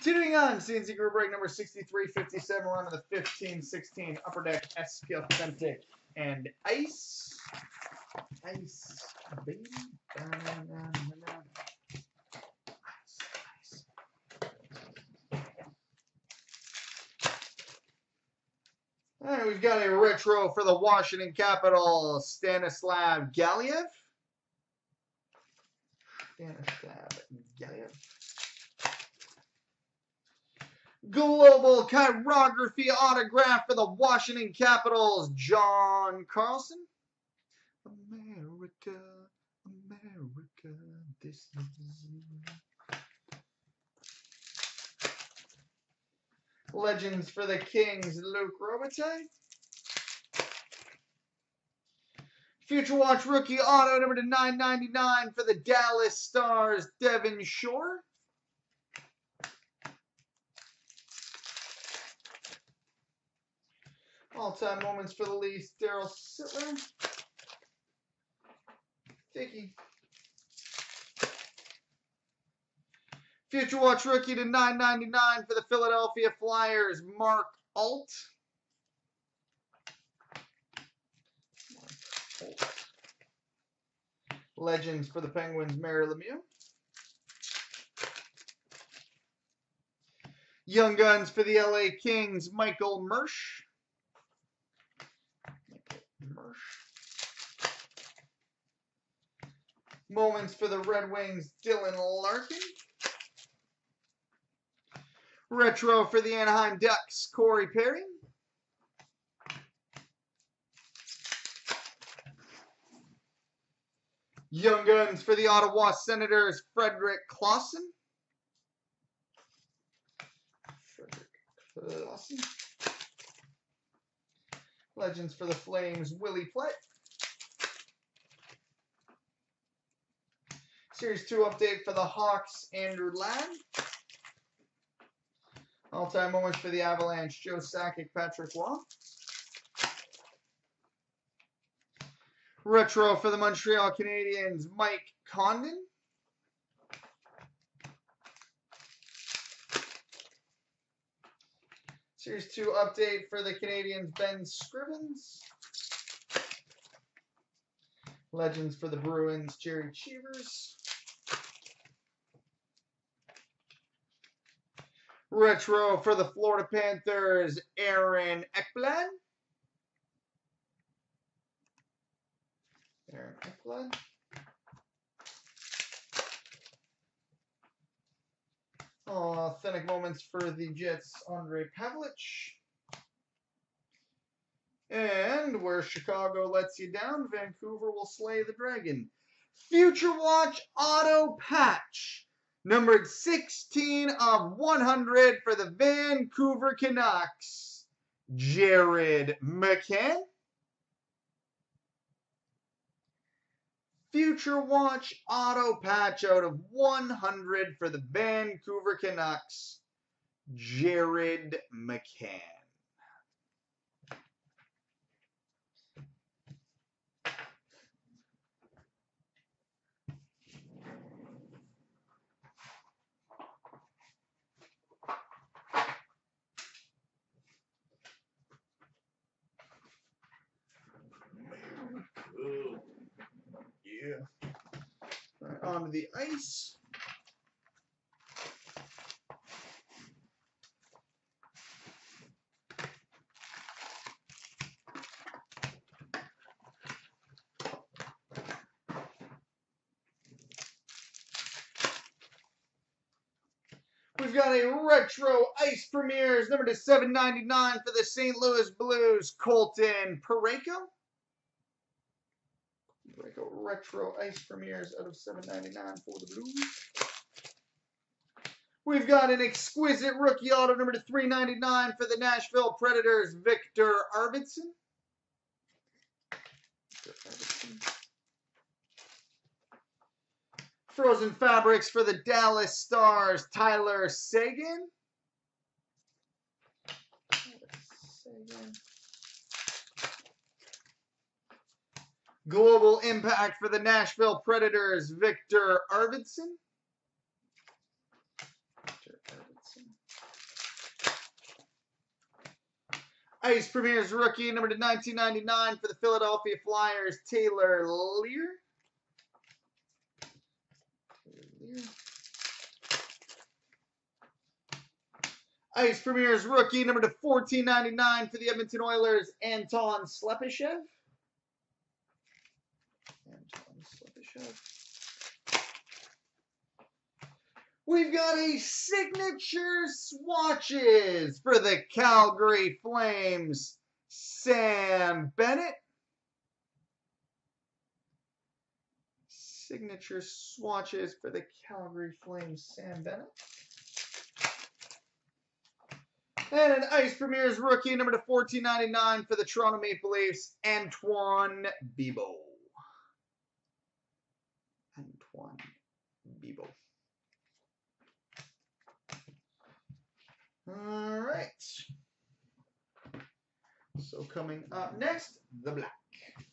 Continuing on, CNC Group Break number 6357. We're on to the 15-16 Upper Deck SP Authentic and Ice. Ice, baby. All right, we've got a retro for the Washington Capitals, Stanislav Galiev. Stanislav Galiev. Global Chirography autograph for the Washington Capitals, John Carlson. America, America, this is you. Legends for the Kings, Luke Robitaille. Future Watch rookie auto number to 999 for the Dallas Stars, Devin Shore. All-time moments for the Leafs, Daryl Sittler. Dickey. Future Watch rookie to 999 for the Philadelphia Flyers, Mark Alt. Legends for the Penguins, Mario Lemieux. Young Guns for the LA Kings, Michael Mersch. Moments for the Red Wings, Dylan Larkin. Retro for the Anaheim Ducks, Corey Perry. Young Guns for the Ottawa Senators, Frederick Clausen. Legends for the Flames, Willie Plett. Series 2 update for the Hawks, Andrew Ladd. All-time moments for the Avalanche, Joe Sakic, Patrick Waugh. Retro for the Montreal Canadiens, Mike Condon. Series 2 update for the Canadiens, Ben Scrivens. Legends for the Bruins, Jerry Cheevers. Retro for the Florida Panthers, Aaron Ekblad. Authentic moments for the Jets, Andre Pavlich. And where Chicago lets you down, Vancouver will slay the dragon. Future Watch auto patch. Numbered 16 of 100 for the Vancouver Canucks, Jared McCann. Future Watch auto patch out of 100 for the Vancouver Canucks, Jared McCann. Yeah. All right, onto the ice. We've got a retro ice premieres number to 799 for the St. Louis Blues, Colton Pareko. Retro ice premieres out of 799 for the Blues. We've got an exquisite rookie auto number to 399 for the Nashville Predators, Victor Arvidsson. Frozen fabrics for the Dallas Stars, Tyler Sagan. Global impact for the Nashville Predators, Victor Arvidsson. Ice Premier's rookie, number to 1999 for the Philadelphia Flyers, Taylor Lear. Ice Premier's rookie, number to 1499 for the Edmonton Oilers, Anton Slepyshev. We've got a signature swatches for the Calgary Flames, Sam Bennett. Signature swatches for the Calgary Flames, Sam Bennett. And an Ice Premier's rookie, number to 1499 for the Toronto Maple Leafs, Antoine Bebo. Antoine Bebo. All right. So coming up next, the black.